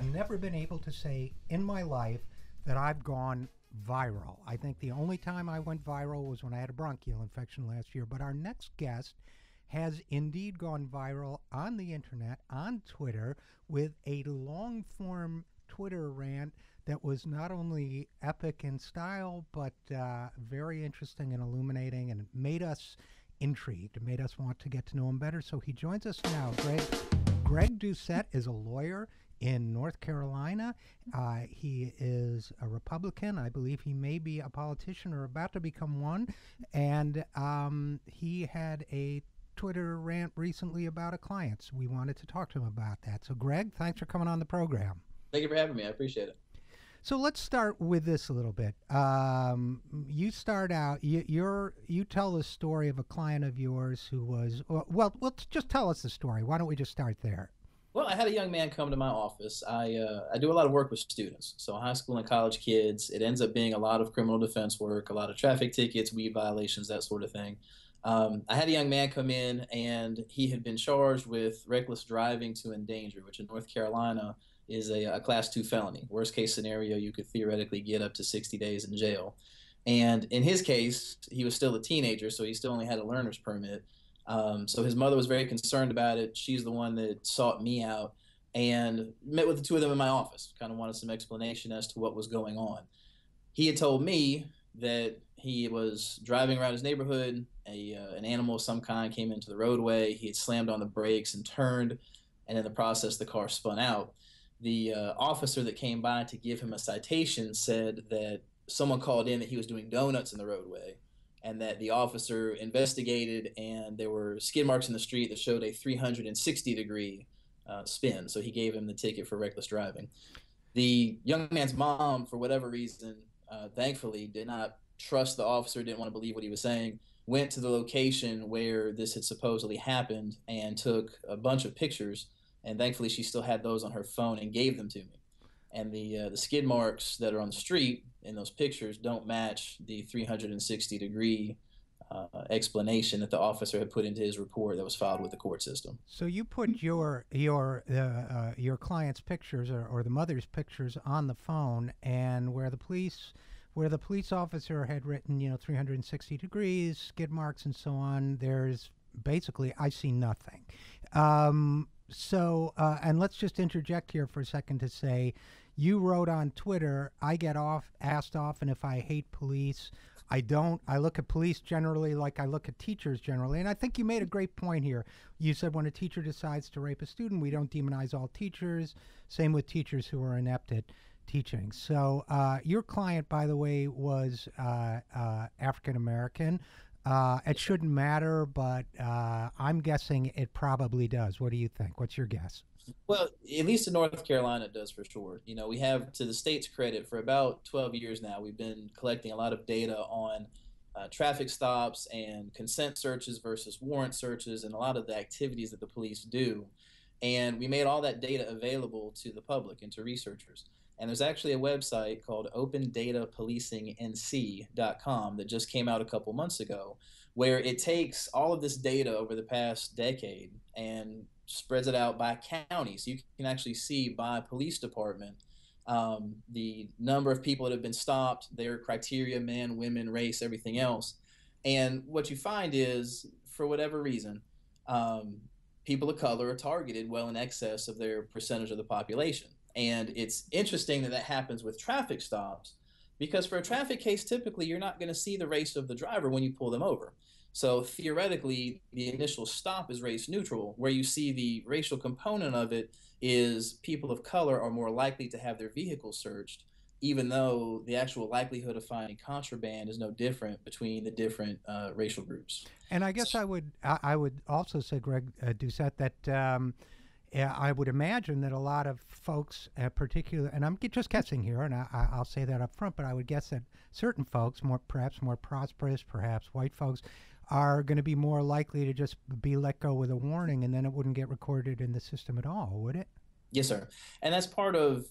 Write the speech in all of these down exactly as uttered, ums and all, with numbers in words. I've never been able to say in my life that I've gone viral. I think the only time I went viral was when I had a bronchial infection last year. But our next guest has indeed gone viral on the internet, on Twitter, with a long-form Twitter rant that was not only epic in style, but uh, very interesting and illuminating, and it made us intrigued. It made us want to get to know him better. So he joins us now. Greg, Greg Doucette is a lawyer in North Carolina. Uh, he is a Republican. I believe he may be a politician or about to become one. And um, he had a Twitter rant recently about a client. So we wanted to talk to him about that. So Greg, thanks for coming on the program. Thank you for having me. I appreciate it. So let's start with this a little bit. Um, you start out, you, you're, you tell the story of a client of yours who was, well, well, just tell us the story. Why don't we just start there? Well, I had a young man come to my office. I, uh, I do a lot of work with students, so high school and college kids. It ends up being a lot of criminal defense work, a lot of traffic tickets, weed violations, that sort of thing. Um, I had a young man come in, and he had been charged with reckless driving to endanger, which in North Carolina is a, a class two felony. Worst case scenario, you could theoretically get up to sixty days in jail. And in his case, he was still a teenager, so he still only had a learner's permit. Um, so his mother was very concerned about it. She's the one that sought me out and met with the two of them in my office, kind of wanted some explanation as to what was going on. He had told me that he was driving around his neighborhood. A, uh, an animal of some kind came into the roadway. He had slammed on the brakes and turned, and in the process, the car spun out. The uh, officer that came by to give him a citation said that someone called in that he was doing donuts in the roadway, and that the officer investigated, and there were skid marks in the street that showed a three hundred sixty degree uh, spin. So he gave him the ticket for reckless driving. The young man's mom, for whatever reason, uh, thankfully did not trust the officer, didn't want to believe what he was saying, went to the location where this had supposedly happened and took a bunch of pictures. And thankfully, she still had those on her phone and gave them to me. And the uh, the skid marks that are on the street in those pictures don't match the three hundred sixty degree uh, explanation that the officer had put into his report that was filed with the court system. So you put your your uh, uh, your client's pictures or, or the mother's pictures on the phone, and where the police where the police officer had written, you know, three hundred sixty degrees, skid marks, and so on. There's basically, I see nothing. Um, So, uh, and let's just interject here for a second to say, you wrote on Twitter, I get off, asked often if I hate police. I don't. I look at police generally like I look at teachers generally. And I think you made a great point here. You said when a teacher decides to rape a student, we don't demonize all teachers. Same with teachers who are inept at teaching. So uh, your client, by the way, was uh, uh, African-American. Uh, it shouldn't matter, but uh, I'm guessing it probably does. What do you think? What's your guess? Well, at least in North Carolina, it does for sure. You know, we have, to the state's credit, for about twelve years now, we've been collecting a lot of data on uh, traffic stops and consent searches versus warrant searches and a lot of the activities that the police do. And we made all that data available to the public and to researchers. And there's actually a website called open data policing N C dot com that just came out a couple months ago, where it takes all of this data over the past decade and spreads it out by county. So you can actually see by police department um, the number of people that have been stopped, their criteria, men, women, race, everything else. And what you find is, for whatever reason, um, people of color are targeted well in excess of their percentage of the population. And it's interesting that that happens with traffic stops, because for a traffic case, typically you're not going to see the race of the driver when you pull them over. So theoretically, the initial stop is race neutral. Where you see the racial component of it is people of color are more likely to have their vehicle searched, even though the actual likelihood of finding contraband is no different between the different uh, racial groups. And I guess I would I would also say, Greg uh, Doucette, that um, I would imagine that a lot of folks, uh, particularly, and I'm just guessing here, and I, I'll say that up front, but I would guess that certain folks, more perhaps more prosperous, perhaps white folks, are going to be more likely to just be let go with a warning, and then it wouldn't get recorded in the system at all, would it? Yes, sir. And that's part of,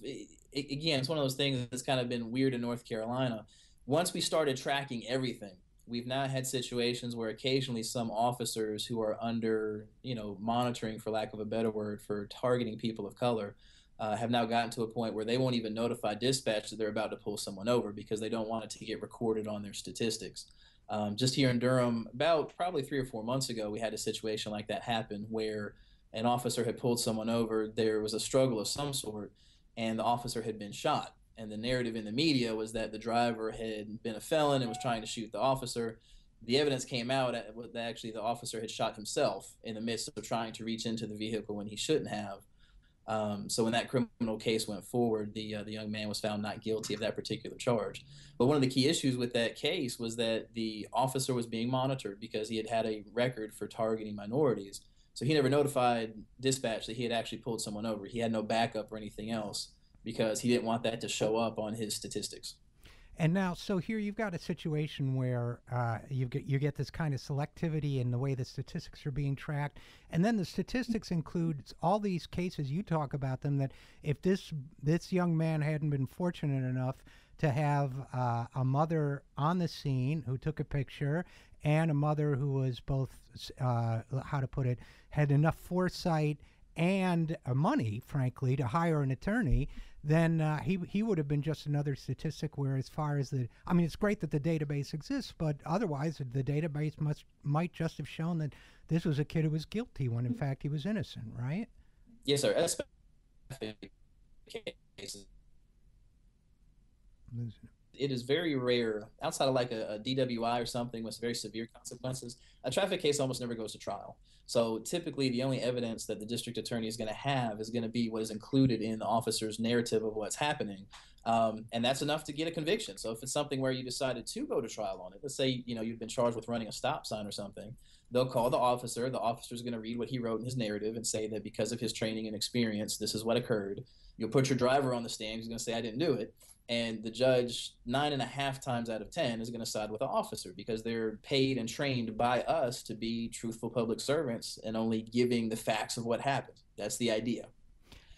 again, it's one of those things that's kind of been weird in North Carolina. Once we started tracking everything, we've now had situations where occasionally some officers who are under, you know, monitoring, for lack of a better word, for targeting people of color uh, have now gotten to a point where they won't even notify dispatch that they're about to pull someone over because they don't want it to get recorded on their statistics. Um, just here in Durham, about probably three or four months ago, we had a situation like that happen where an officer had pulled someone over. There was a struggle of some sort, and the officer had been shot. And the narrative in the media was that the driver had been a felon and was trying to shoot the officer. The evidence came out that actually the officer had shot himself in the midst of trying to reach into the vehicle when he shouldn't have. Um, so when that criminal case went forward, the uh, the young man was found not guilty of that particular charge. But one of the key issues with that case was that the officer was being monitored because he had had a record for targeting minorities. So he never notified dispatch that he had actually pulled someone over. He had no backup or anything else because he didn't want that to show up on his statistics. And now, so here you've got a situation where uh, you get you get this kind of selectivity in the way the statistics are being tracked, and then the statistics includes all these cases you talk about them that if this this young man hadn't been fortunate enough to have uh, a mother on the scene who took a picture and a mother who was both uh, how to put it had enough foresight and money, frankly, to hire an attorney, then uh, he he would have been just another statistic. Where, as far as the, I mean, it's great that the database exists, but otherwise, the database must might just have shown that this was a kid who was guilty when, in fact, he was innocent, right? Yes, sir. It is very rare, outside of like a, a D W I or something with very severe consequences, a traffic case almost never goes to trial. So typically the only evidence that the district attorney is going to have is going to be what is included in the officer's narrative of what's happening. Um, and that's enough to get a conviction. So if it's something where you decided to go to trial on it, let's say, you know, you've been charged with running a stop sign or something, they'll call the officer. The officer's going to read what he wrote in his narrative and say that because of his training and experience, this is what occurred. You'll put your driver on the stand. He's going to say, I didn't do it. And the judge, nine and a half times out of ten, is going to side with the officer because they're paid and trained by us to be truthful public servants and only giving the facts of what happened. That's the idea.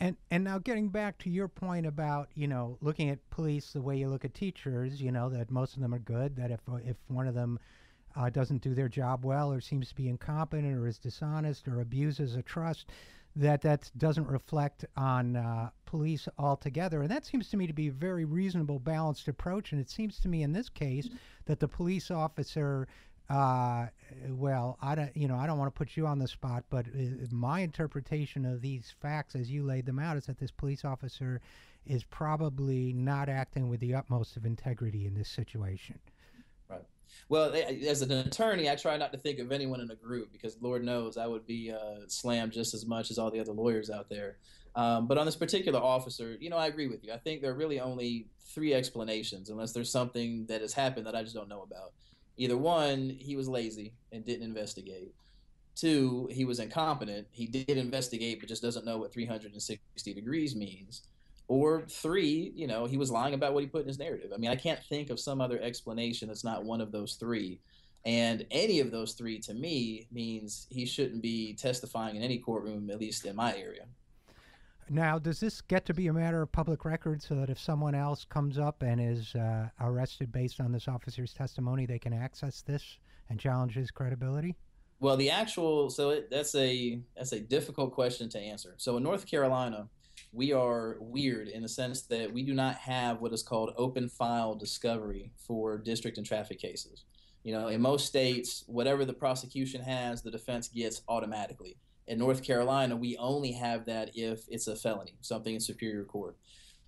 And and now getting back to your point about, you know, looking at police the way you look at teachers, you know, that most of them are good, that if, if one of them uh, doesn't do their job well or seems to be incompetent or is dishonest or abuses a trust, that that doesn't reflect on uh, police altogether. And that seems to me to be a very reasonable, balanced approach. And it seems to me in this case that the police officer, Uh, well, I don't, you know, I don't want to put you on the spot, but my interpretation of these facts as you laid them out is that this police officer is probably not acting with the utmost of integrity in this situation. Right. Well, as an attorney, I try not to think of anyone in a group because Lord knows I would be uh, slammed just as much as all the other lawyers out there. Um, but on this particular officer, you know, I agree with you. I think there are really only three explanations unless there's something that has happened that I just don't know about. Either one, he was lazy and didn't investigate. Two, he was incompetent. He did investigate, but just doesn't know what three hundred sixty degrees means. Or three, you know, he was lying about what he put in his narrative. I mean, I can't think of some other explanation that's not one of those three. And any of those three, to me, means he shouldn't be testifying in any courtroom, at least in my area. Now, does this get to be a matter of public record so that if someone else comes up and is uh, arrested based on this officer's testimony, they can access this and challenge his credibility? Well, the actual so it, that's a that's a difficult question to answer. So in North Carolina, we are weird in the sense that we do not have what is called open file discovery for district and traffic cases. You know, in most states, whatever the prosecution has, the defense gets automatically. In North Carolina, we only have that if it's a felony, something in superior court.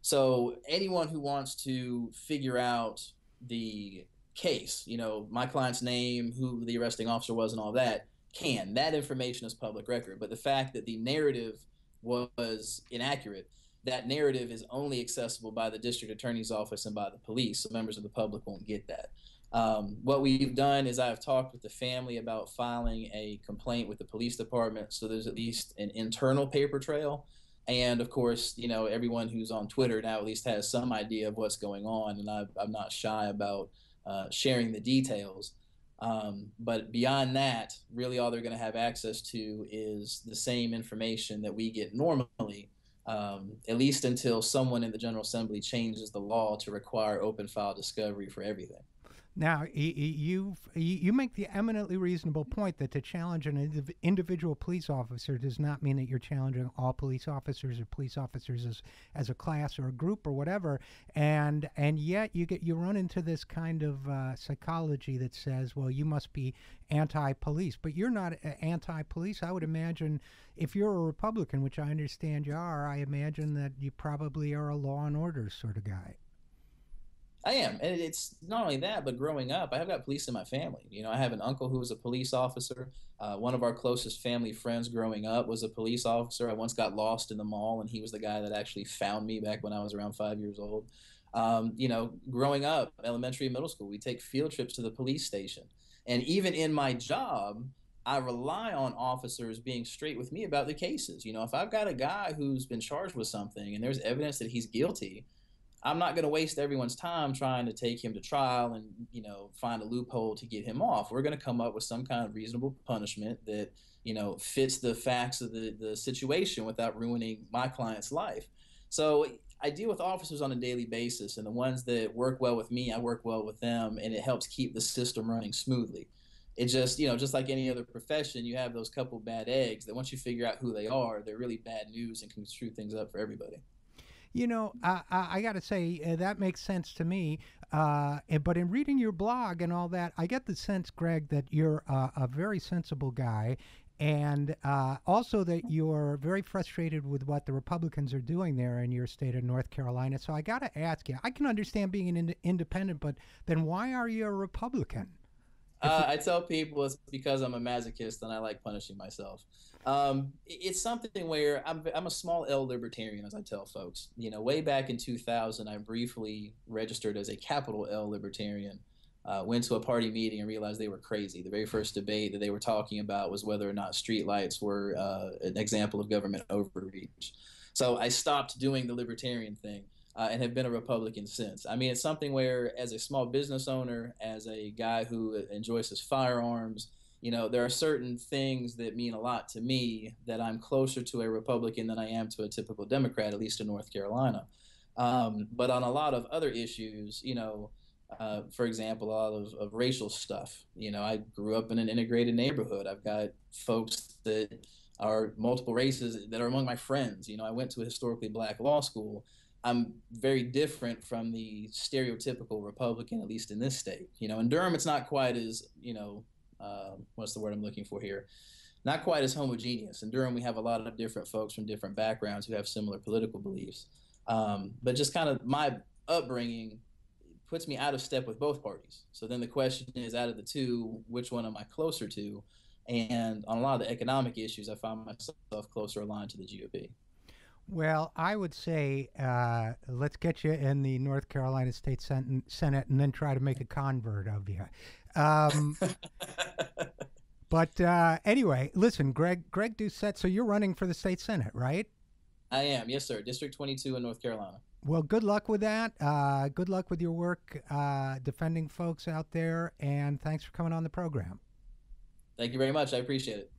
So anyone who wants to figure out the case, you know, my client's name, who the arresting officer was and all that, can. That information is public record. But the fact that the narrative was inaccurate, that narrative is only accessible by the district attorney's office and by the police. So members of the public won't get that. Um, what we've done is I've talked with the family about filing a complaint with the police department. So there's at least an internal paper trail. And of course, you know, everyone who's on Twitter now at least has some idea of what's going on. And I, I'm not shy about uh, sharing the details. Um, but beyond that, really all they're going to have access to is the same information that we get normally. Um, at least until someone in the General Assembly changes the law to require open file discovery for everything. Now, you you make the eminently reasonable point that to challenge an individual police officer does not mean that you're challenging all police officers or police officers as, as a class or a group or whatever. And and yet you get you run into this kind of uh, psychology that says, well, you must be anti-police, but you're not anti-police. I would imagine if you're a Republican, which I understand you are, I imagine that you probably are a law and order sort of guy. I am, and it's not only that, but growing up, I've got police in my family. You know, I have an uncle who was a police officer. Uh, one of our closest family friends growing up was a police officer. I once got lost in the mall, and he was the guy that actually found me back when I was around five years old. Um, you know, growing up, elementary and middle school, we take field trips to the police station. And even in my job, I rely on officers being straight with me about the cases. You know, if I've got a guy who's been charged with something and there's evidence that he's guilty, I'm not going to waste everyone's time trying to take him to trial and, you know, find a loophole to get him off. We're going to come up with some kind of reasonable punishment that, you know, fits the facts of the, the situation without ruining my client's life. So I deal with officers on a daily basis, and the ones that work well with me, I work well with them, and it helps keep the system running smoothly. It just, you know, just like any other profession, you have those couple bad eggs that once you figure out who they are, they're really bad news and can screw things up for everybody. You know, I, I, I got to say, uh, that makes sense to me. Uh, but in reading your blog and all that, I get the sense, Greg, that you're uh, a very sensible guy, and uh, also that you're very frustrated with what the Republicans are doing there in your state of North Carolina. So I got to ask you, I can understand being an ind independent, but then why are you a Republican? Uh, I tell people it's because I'm a masochist and I like punishing myself. Um, it's something where I'm, I'm a small L libertarian, as I tell folks. You know, way back in two thousand, I briefly registered as a capital L libertarian, uh, went to a party meeting and realized they were crazy. The very first debate that they were talking about was whether or not streetlights were uh, an example of government overreach. So I stopped doing the libertarian thing. Uh, and have been a Republican since. I mean, it's something where, as a small business owner, as a guy who enjoys his firearms, you know, there are certain things that mean a lot to me that I'm closer to a Republican than I am to a typical Democrat, at least in North Carolina. Um, but on a lot of other issues, you know, uh, for example, a lot of, of racial stuff. You know, I grew up in an integrated neighborhood. I've got folks that are multiple races that are among my friends. You know, I went to a historically black law school. I'm very different from the stereotypical Republican, at least in this state. You know, in Durham, it's not quite as, you know, uh, what's the word I'm looking for here? Not quite as homogeneous. In Durham, we have a lot of different folks from different backgrounds who have similar political beliefs. Um, but just kind of my upbringing puts me out of step with both parties. So then the question is, out of the two, which one am I closer to? And on a lot of the economic issues, I find myself closer aligned to the G O P. Well, I would say uh, let's get you in the North Carolina State Sen Senate and then try to make a convert of you. Um, but uh, anyway, listen, Greg, Greg Doucette, so you're running for the State Senate, right? I am. Yes, sir. District twenty-two in North Carolina. Well, good luck with that. Uh, good luck with your work uh, defending folks out there. And thanks for coming on the program. Thank you very much. I appreciate it.